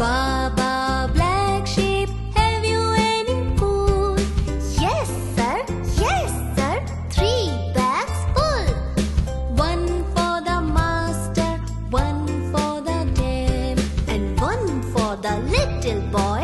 Baba Black Sheep, have you any wool? Yes sir, 3 bags full. 1 for the master, 1 for the dame, and 1 for the little boy.